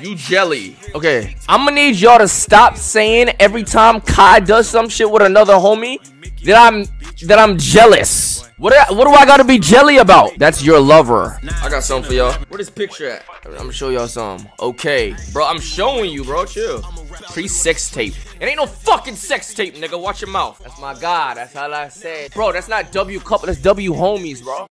You jelly. Okay. I'm gonna need y'all to stop saying every time Kai does some shit with another homie that I'm jealous. What do I gotta be jelly about? That's your lover. I got something for y'all. Where this picture at? I'm gonna show y'all something. Okay. Bro, I'm showing you, bro. Chill. Pre-sex tape. It ain't no fucking sex tape, nigga. Watch your mouth. That's my guy. That's all I said. Bro, that's not W couple. That's W homies, bro.